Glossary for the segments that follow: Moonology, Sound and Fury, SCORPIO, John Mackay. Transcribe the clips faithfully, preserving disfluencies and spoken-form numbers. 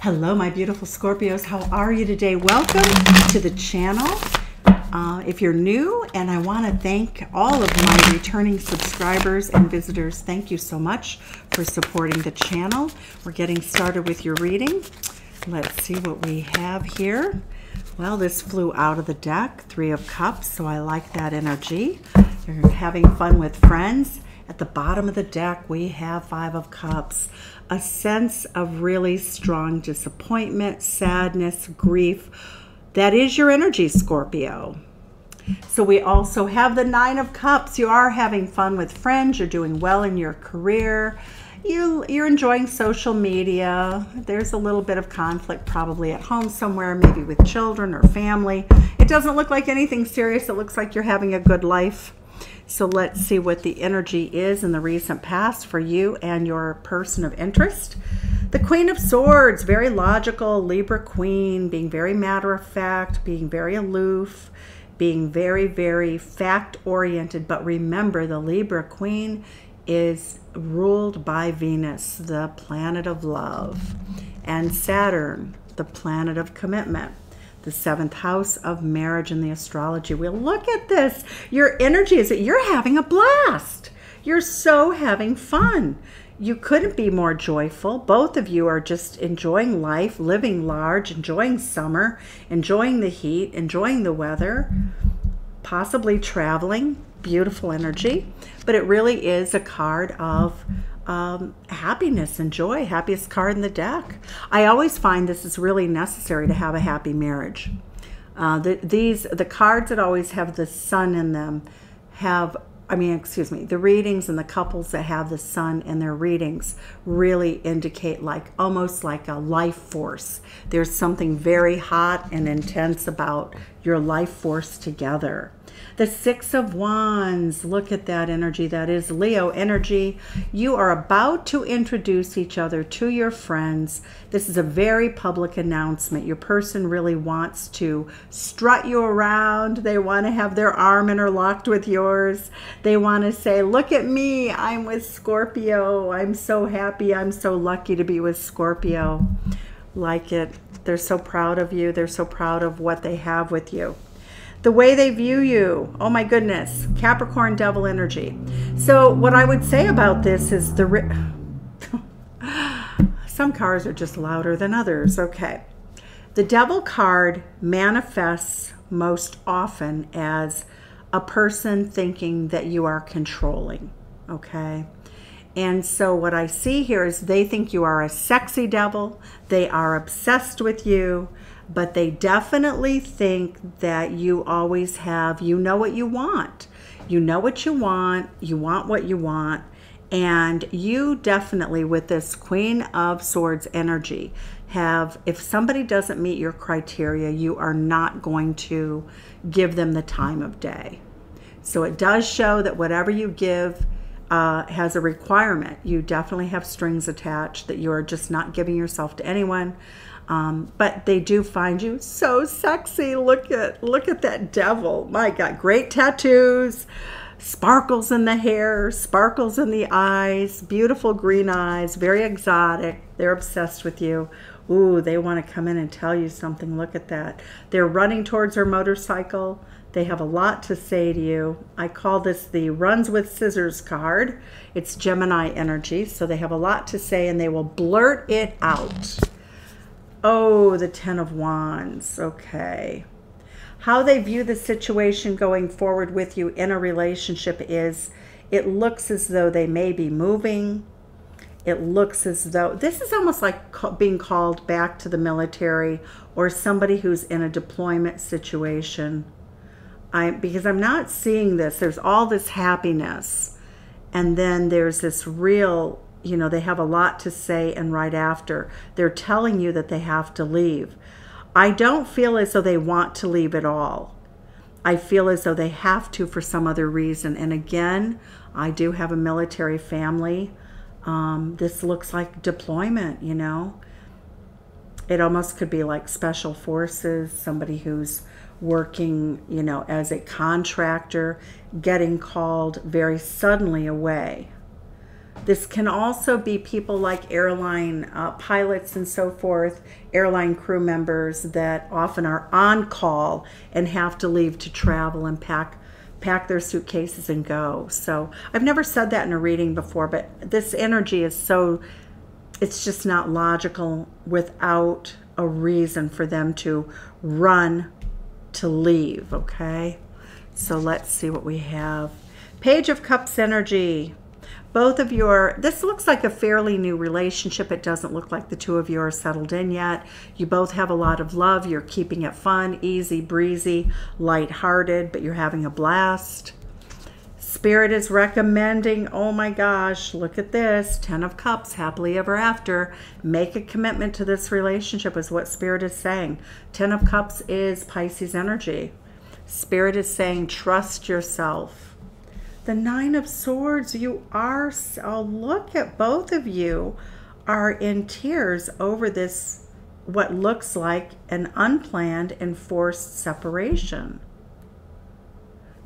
Hello, my beautiful Scorpios. How are you today? Welcome to the channel. Uh, if you're new, and I want to thank all of my returning subscribers and visitors, thank you so much for supporting the channel. We're getting started with your reading. Let's see what we have here. Well, this flew out of the deck, Three of Cups, so I like that energy. You're having fun with friends. At the bottom of the deck, we have Five of Cups. A sense of really strong disappointment, sadness, grief. That is your energy, Scorpio. So we also have the Nine of Cups. You are having fun with friends. You're doing well in your career. You, you're enjoying social media. There's a little bit of conflict probably at home somewhere, maybe with children or family. It doesn't look like anything serious. It looks like you're having a good life. So let's see what the energy is in the recent past for you and your person of interest. The Queen of Swords, very logical, Libra Queen, being very matter of fact, being very aloof, being very, very fact-oriented. But remember, the Libra Queen is ruled by Venus, the planet of love, and Saturn, the planet of commitment, the seventh house of marriage in the astrology. Well, look at this. Your energy is that you're having a blast. You're so having fun. You couldn't be more joyful. Both of you are just enjoying life, living large, enjoying summer, enjoying the heat, enjoying the weather, possibly traveling. Beautiful energy. But it really is a card of um, happiness and joy. Happiest card in the deck. I always find this is really necessary to have a happy marriage. Uh, the, these, the cards that always have the sun in them have I mean, excuse me, the readings and the couples that have the sun in their readings really indicate like almost like a life force. There's something very hot and intense about your life force together. The Six of Wands, look at that energy. That is Leo energy. You are about to introduce each other to your friends. This is a very public announcement. Your person really wants to strut you around. They want to have their arm interlocked with yours. They want to say, look at me, I'm with Scorpio. I'm so happy. I'm so lucky to be with Scorpio. Like it. They're so proud of you. They're so proud of what they have with you. The way they view you, oh my goodness, Capricorn devil energy. So what I would say about this is the, ri some cards are just louder than others, okay. The devil card manifests most often as a person thinking that you are controlling, okay. And so what I see here is they think you are a sexy devil, they are obsessed with you, but they definitely think that you always have, you know what you want. You know what you want. You want what you want. And you definitely, with this Queen of Swords energy, have, if somebody doesn't meet your criteria, you are not going to give them the time of day. So it does show that whatever you give uh, has a requirement. You definitely have strings attached, that you are just not giving yourself to anyone. Um, but they do find you so sexy. Look at look at that devil. My God, great tattoos, sparkles in the hair, sparkles in the eyes, beautiful green eyes, very exotic. They're obsessed with you. Ooh, they want to come in and tell you something. Look at that. They're running towards their motorcycle. They have a lot to say to you. I call this the runs with scissors card. It's Gemini energy, so they have a lot to say and they will blurt it out. Oh, the Ten of Wands. Okay. How they view the situation going forward with you in a relationship is it looks as though they may be moving. It looks as though this is almost like being called back to the military or somebody who's in a deployment situation. I, because I'm not seeing this. There's all this happiness. And then there's this real, you know, they have a lot to say, and right after they're telling you that they have to leave. I don't feel as though they want to leave at all. I feel as though they have to for some other reason. And again, I do have a military family. Um, this looks like deployment, you know. It almost could be like special forces, somebody who's working, you know, as a contractor, getting called very suddenly away. This can also be people like airline uh, pilots and so forth, airline crew members that often are on call and have to leave to travel and pack pack their suitcases and go. So I've never said that in a reading before, but this energy is so, it's just not logical without a reason for them to run, to leave, okay? So let's see what we have. Page of Cups energy. Both of you are, this looks like a fairly new relationship. It doesn't look like the two of you are settled in yet. You both have a lot of love. You're keeping it fun, easy, breezy, lighthearted, but you're having a blast. Spirit is recommending, oh my gosh, look at this, Ten of Cups, happily ever after. Make a commitment to this relationship is what Spirit is saying. Ten of Cups is Pisces energy. Spirit is saying, trust yourself. The Nine of Swords, you are, oh, look at both of you are in tears over this, what looks like an unplanned and forced separation.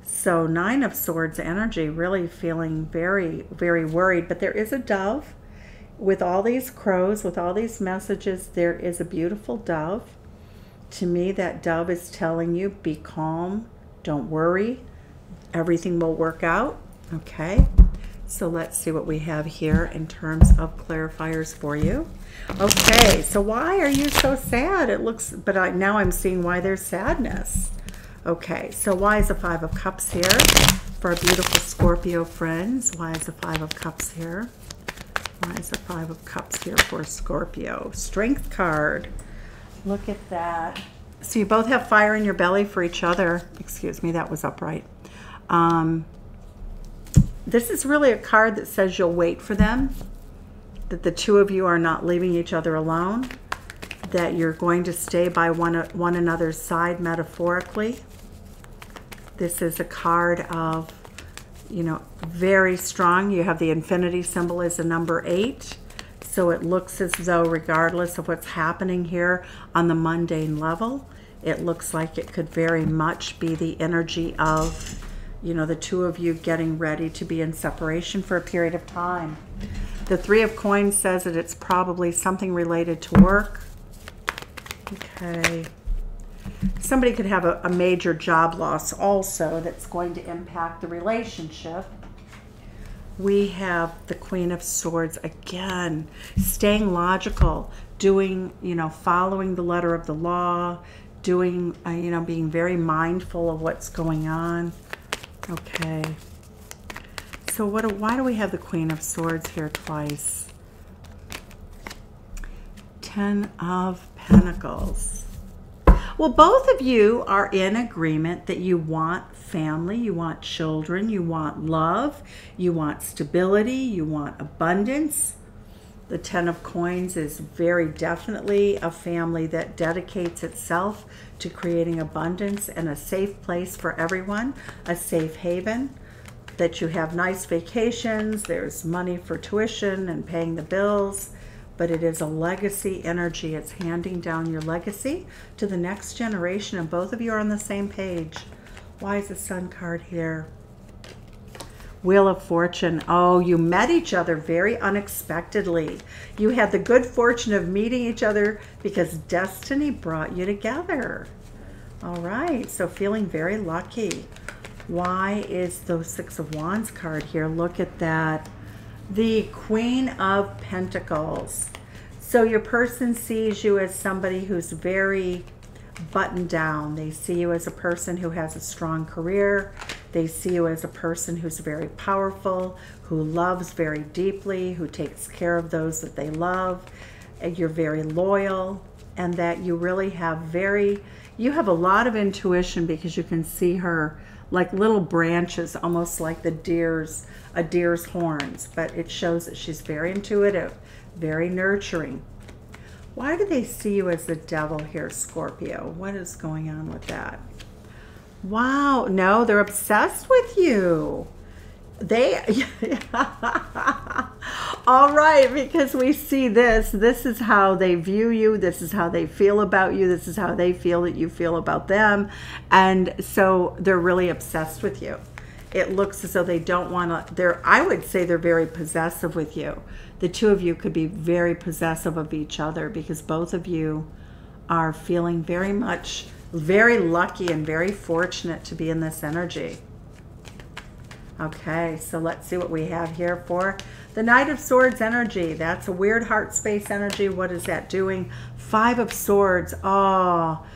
So Nine of Swords energy, really feeling very, very worried. But there is a dove with all these crows, with all these messages. There is a beautiful dove. To me, that dove is telling you, be calm, don't worry, everything will work out. Okay, so let's see what we have here in terms of clarifiers for you. Okay, so why are you so sad? It looks, but I, now I'm seeing why there's sadness. Okay, so why is the Five of Cups here for our beautiful Scorpio friends? Why is the Five of Cups here? Why is the Five of Cups here for Scorpio? Strength card. Look at that. So you both have fire in your belly for each other. Excuse me, that was upright. Um, this is really a card that says you'll wait for them, that the two of you are not leaving each other alone, that you're going to stay by one, one another's side metaphorically. This is a card of, you know, very strong. You have the infinity symbol as a number eight. So it looks as though regardless of what's happening here on the mundane level, it looks like it could very much be the energy of, you know, the two of you getting ready to be in separation for a period of time. The Three of Coins says that it's probably something related to work. Okay. Somebody could have a, a major job loss also that's going to impact the relationship. We have the Queen of Swords again, staying logical, doing, you know, following the letter of the law, doing, uh, you know, being very mindful of what's going on. Okay. So what? Do, why do we have the Queen of Swords here twice? Ten of Pentacles. Well, both of you are in agreement that you want family, you want children, you want love, you want stability, you want abundance. The Ten of Coins is very definitely a family that dedicates itself to creating abundance and a safe place for everyone, a safe haven, that you have nice vacations, there's money for tuition and paying the bills. But it is a legacy energy. It's handing down your legacy to the next generation, and both of you are on the same page. Why is the Sun card here? Wheel of Fortune. Oh, you met each other very unexpectedly. You had the good fortune of meeting each other because destiny brought you together. All right, so feeling very lucky. Why is the Six of Wands card here? Look at that. The Queen of Pentacles. So your person sees you as somebody who's very buttoned down. They see you as a person who has a strong career. They see you as a person who's very powerful, who loves very deeply, who takes care of those that they love. You're very loyal, and that you really have very, you have a lot of intuition because you can see her like little branches, almost like the deer's, a deer's horns, but it shows that she's very intuitive, very nurturing. Why do they see you as the devil here, Scorpio? What is going on with that? Wow, no, they're obsessed with you. They, all right, because we see this, this is how they view you, this is how they feel about you, this is how they feel that you feel about them, and so they're really obsessed with you. it looks as though they don't want to, they're, I would say they're very possessive with you. The two of you could be very possessive of each other because both of you are feeling very much, very lucky and very fortunate to be in this energy. Okay, so let's see what we have here for the Knight of Swords energy. That's a weird heart space energy. What is that doing? Five of Swords. Oh,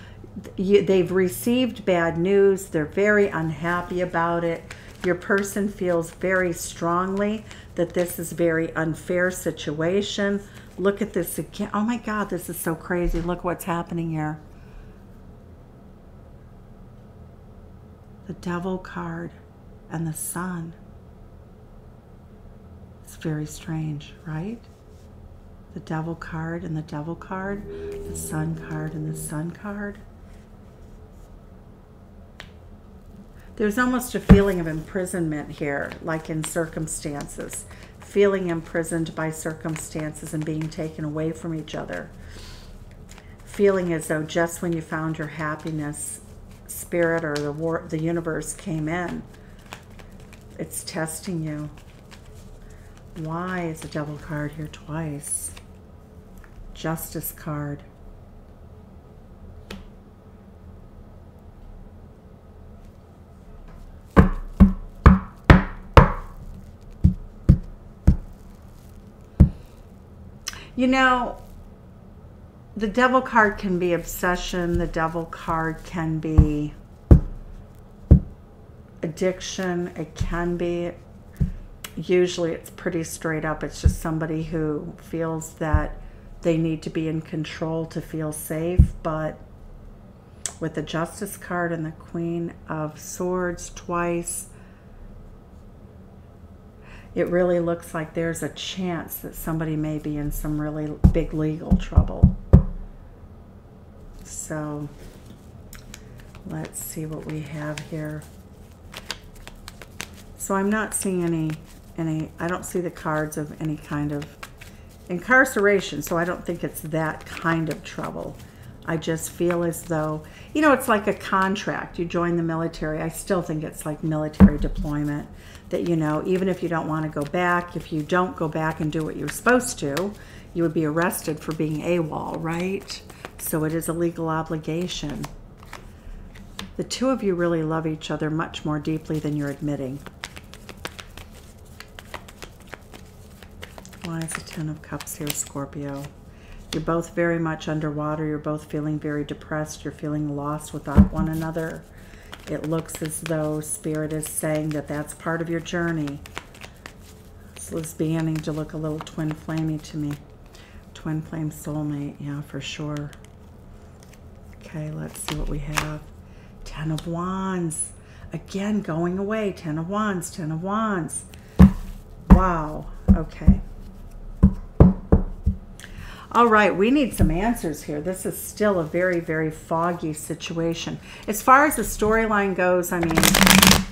you, they've received bad news. They're very unhappy about it. Your person feels very strongly that this is a very unfair situation. Look at this again. Oh my God, this is so crazy. Look what's happening here. The Devil card and the Sun. It's very strange, right? The Devil card and the Devil card, the Sun card and the Sun card. There's almost a feeling of imprisonment here, like in circumstances, feeling imprisoned by circumstances and being taken away from each other, feeling as though just when you found your happiness, Spirit or the war, the universe came in. It's testing you. Why is the Devil card here twice? Justice card. You know, the Devil card can be obsession. The Devil card can be addiction. It can be, usually it's pretty straight up. It's just somebody who feels that they need to be in control to feel safe. But with the Justice card and the Queen of Swords twice, it really looks like there's a chance that somebody may be in some really big legal trouble. So let's see what we have here. So I'm not seeing any, any, I don't see the cards of any kind of incarceration, so I don't think it's that kind of trouble. I just feel as though, you know, it's like a contract. You join the military. I still think it's like military deployment that, you know, even if you don't want to go back, if you don't go back and do what you're supposed to, you would be arrested for being AWOL, right? So it is a legal obligation. The two of you really love each other much more deeply than you're admitting. Why is the Ten of Cups here, Scorpio? You're both very much underwater. You're both feeling very depressed. You're feeling lost without one another. It looks as though Spirit is saying that that's part of your journey. It's beginning to look a little twin flamey to me. Twin flame soulmate, yeah, for sure. Okay, let's see what we have. Ten of Wands. Again, going away. Ten of Wands, Ten of Wands. Wow. Okay. All right, we need some answers here. This is still a very, very foggy situation. As far as the storyline goes, I mean,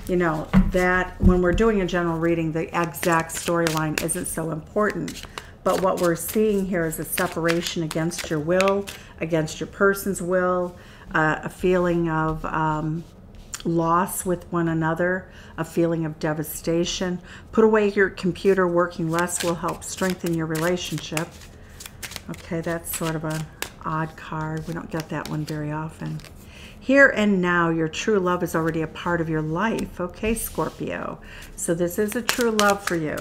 you know, that when we're doing a general reading, the exact storyline isn't so important. But what we're seeing here is a separation against your will, against your person's will, uh, a feeling of um, loss with one another, a feeling of devastation. Put away your computer, working less will help strengthen your relationship. Okay, that's sort of an odd card. We don't get that one very often. Here and now, your true love is already a part of your life. Okay, Scorpio. So this is a true love for you.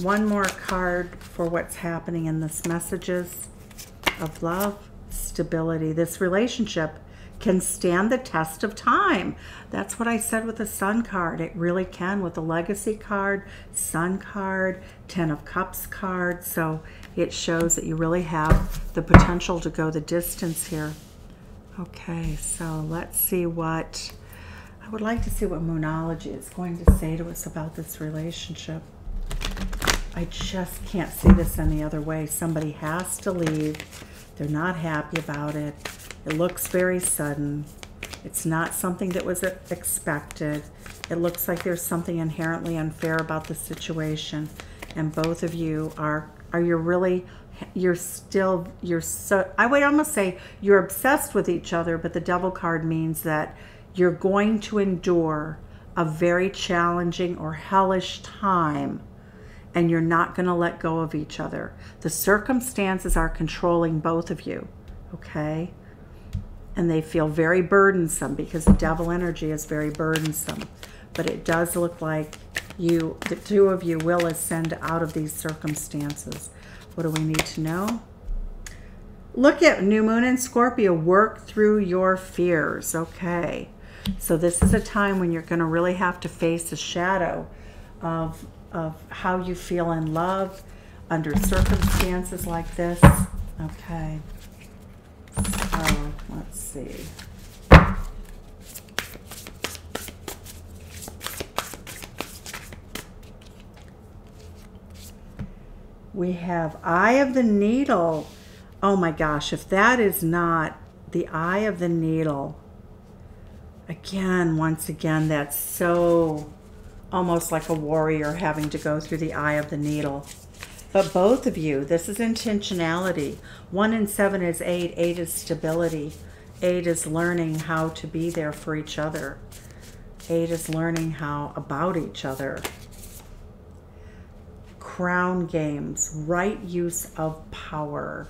One more card for what's happening in this messages of love, stability. This relationship can stand the test of time. That's what I said with the Sun card. It really can with the Legacy card, Sun card, Ten of Cups card. So it shows that you really have the potential to go the distance here. Okay, so let's see what, I would like to see what Moonology is going to say to us about this relationship. I just can't see this any other way. Somebody has to leave. They're not happy about it. It looks very sudden. It's not something that was expected. It looks like there's something inherently unfair about the situation. And both of you are, are you really, you're still, you're so, I would almost say you're obsessed with each other, but the Devil card means that you're going to endure a very challenging or hellish time, and you're not going to let go of each other. The circumstances are controlling both of you, okay? And they feel very burdensome because the devil energy is very burdensome. But it does look like you, the two of you, will ascend out of these circumstances. What do we need to know? Look at New Moon in Scorpio. Work through your fears, okay? So this is a time when you're going to really have to face the shadow of of how you feel in love under circumstances like this. Okay. So let's see. We have Eye of the Needle. Oh my gosh, if that is not the Eye of the Needle. Again, once again, that's so almost like a warrior having to go through the Eye of the Needle. But both of you, this is intentionality. One and seven is eight. Eight is stability. Eight is learning how to be there for each other. Eight is learning how about each other. Crown games, right use of power.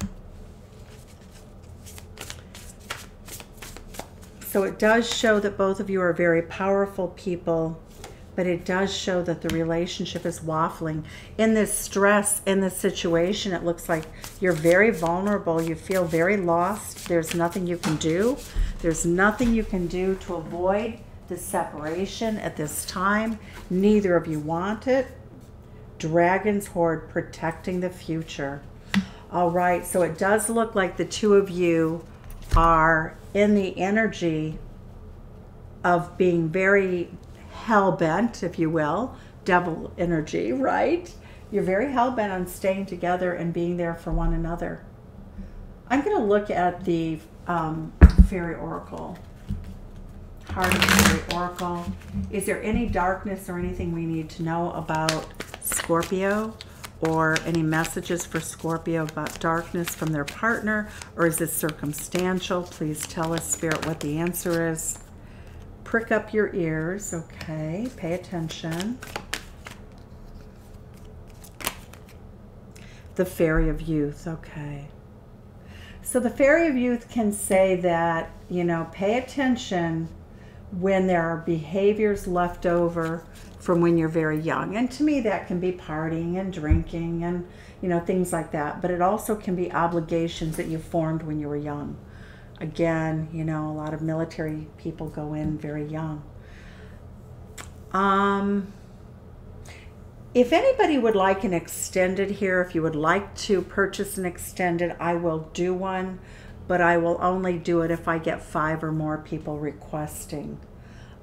So it does show that both of you are very powerful people, but it does show that the relationship is waffling. In this stress, in this situation, it looks like you're very vulnerable. You feel very lost. There's nothing you can do. There's nothing you can do to avoid the separation at this time. Neither of you want it. Dragon's Horde, protecting the future. All right, so it does look like the two of you are in the energy of being very hell-bent, if you will, devil energy, right? You're very hell-bent on staying together and being there for one another. I'm going to look at the um, Fairy Oracle. Heart of the Fairy Oracle. Is there any darkness or anything we need to know about Scorpio? Or any messages for Scorpio about darkness from their partner? Or is this circumstantial? Please tell us, Spirit, what the answer is. Prick up your ears, okay? Pay attention. The Fairy of Youth, okay. So the Fairy of Youth can say that, you know, pay attention when there are behaviors left over from when you're very young. And to me, that can be partying and drinking and, you know, things like that. But it also can be obligations that you formed when you were young. Again, you know, a lot of military people go in very young. Um, if anybody would like an extended here, if you would like to purchase an extended, I will do one. But I will only do it if I get five or more people requesting.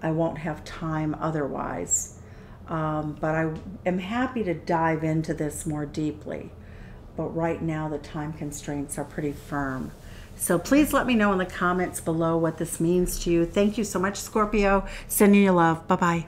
I won't have time otherwise. Um, but I am happy to dive into this more deeply. But right now the time constraints are pretty firm. So please let me know in the comments below what this means to you. Thank you so much, Scorpio. Sending you love. Bye-bye.